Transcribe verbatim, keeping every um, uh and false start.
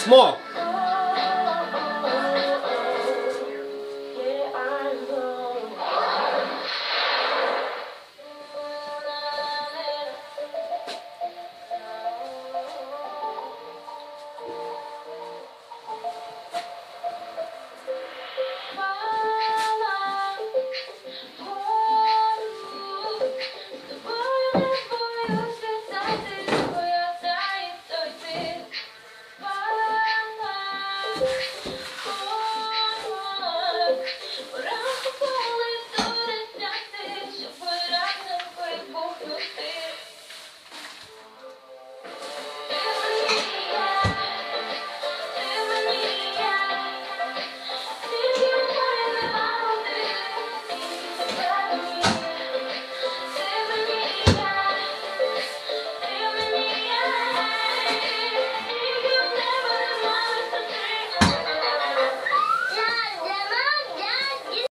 small.